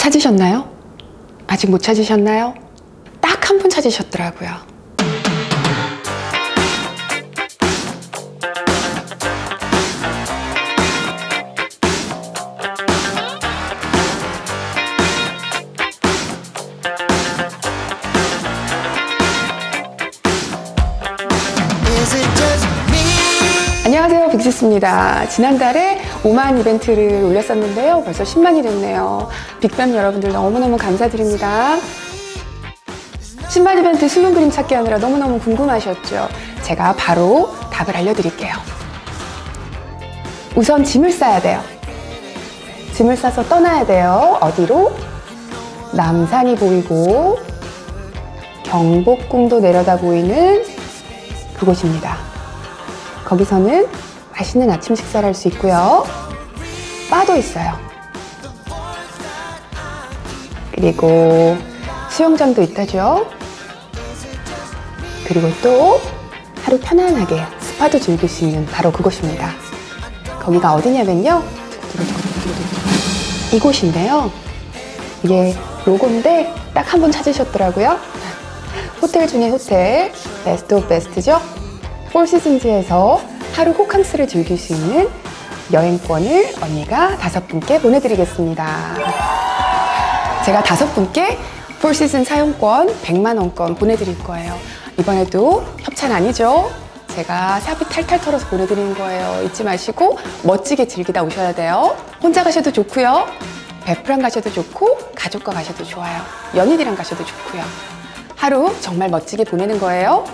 찾으셨나요? 아직 못 찾으셨나요? 딱 한 분 찾으셨더라고요. 안녕하세요, 빅시스입니다. 지난달에 5만 이벤트를 올렸었는데요, 벌써 10만이 됐네요. 빅팸 여러분들 너무너무 감사드립니다. 10만 이벤트 숨은 그림 찾기 하느라 너무너무 궁금하셨죠? 제가 바로 답을 알려드릴게요. 우선 짐을 싸야 돼요. 짐을 싸서 떠나야 돼요. 어디로? 남산이 보이고 경복궁도 내려다 보이는 그곳입니다. 거기서는 맛있는 아침 식사를 할 수 있고요. 바도 있어요. 그리고 수영장도 있다죠. 그리고 또 하루 편안하게 스파도 즐길 수 있는 바로 그곳입니다. 거기가 어디냐면요, 이곳인데요. 이게 로고인데 딱 한 번 찾으셨더라고요. 호텔 중에 호텔, 베스트 오브 베스트죠. 포시즌즈에서 하루 호캉스를 즐길 수 있는 여행권을 언니가 5분께 보내드리겠습니다. 제가 5분께 포시즌 사용권 100만원권 보내드릴 거예요. 이번에도 협찬 아니죠? 제가 사비 탈탈 털어서 보내드리는 거예요. 잊지 마시고 멋지게 즐기다 오셔야 돼요. 혼자 가셔도 좋고요, 베프랑 가셔도 좋고, 가족과 가셔도 좋아요. 연인이랑 가셔도 좋고요. 하루 정말 멋지게 보내는 거예요.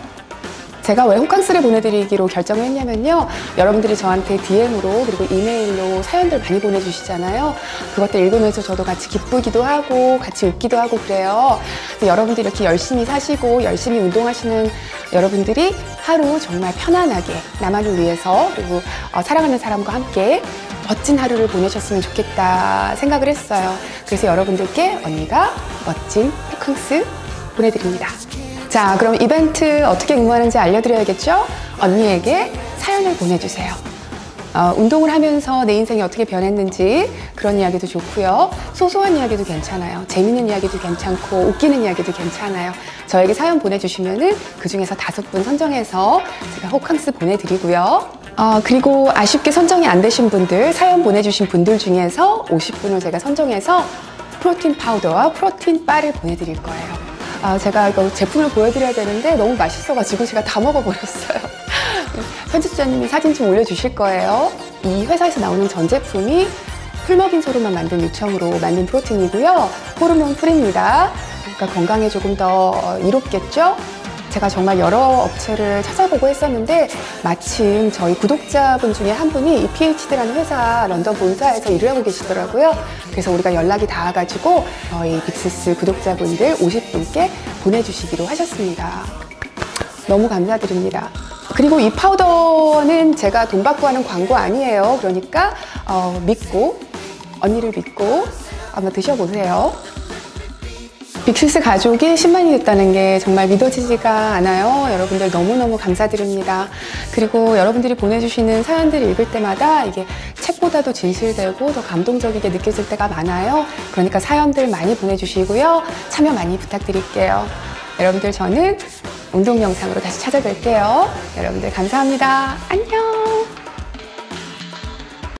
제가 왜 호캉스를 보내드리기로 결정을 했냐면요, 여러분들이 저한테 DM으로 그리고 이메일로 사연들 많이 보내주시잖아요. 그것들 읽으면서 저도 같이 기쁘기도 하고 같이 웃기도 하고 그래요. 그래서 여러분들이 이렇게 열심히 사시고 열심히 운동하시는 여러분들이 하루 정말 편안하게 나만을 위해서, 그리고 사랑하는 사람과 함께 멋진 하루를 보내셨으면 좋겠다 생각을 했어요. 그래서 여러분들께 언니가 멋진 호캉스 보내드립니다. 자, 그럼 이벤트 어떻게 응모하는지 알려드려야겠죠? 언니에게 사연을 보내주세요. 운동을 하면서 내 인생이 어떻게 변했는지 그런 이야기도 좋고요. 소소한 이야기도 괜찮아요. 재밌는 이야기도 괜찮고 웃기는 이야기도 괜찮아요. 저에게 사연 보내주시면은 그 중에서 5분 선정해서 제가 호캉스 보내드리고요. 그리고 아쉽게 선정이 안 되신 분들, 사연 보내주신 분들 중에서 50분을 제가 선정해서 프로틴 파우더와 프로틴 바를 보내드릴 거예요. 제가 이거 제품을 보여드려야 되는데 너무 맛있어가지고 제가 다 먹어버렸어요. 편집자님이 사진 좀 올려주실 거예요. 이 회사에서 나오는 전 제품이 풀먹인 소로만 만든 유청으로 만든 프로틴이고요. 호르몬 프리입니다. 그러니까 건강에 조금 더 이롭겠죠? 제가 정말 여러 업체를 찾아보고 했었는데 마침 저희 구독자분 중에 한 분이 이 PHD라는 회사 런던 본사에서 일을 하고 계시더라고요. 그래서 우리가 연락이 닿아가지고 저희 빅시스 구독자분들 50분께 보내주시기로 하셨습니다. 너무 감사드립니다. 그리고 이 파우더는 제가 돈 받고 하는 광고 아니에요. 그러니까 믿고, 언니를 믿고 한번 드셔보세요. 빅시스 가족이 10만이 됐다는 게 정말 믿어지지가 않아요. 여러분들 너무너무 감사드립니다. 그리고 여러분들이 보내주시는 사연들을 읽을 때마다 이게 책보다도 진실되고 더 감동적이게 느껴질 때가 많아요. 그러니까 사연들 많이 보내주시고요. 참여 많이 부탁드릴게요. 여러분들, 저는 운동 영상으로 다시 찾아뵐게요. 여러분들 감사합니다. 안녕.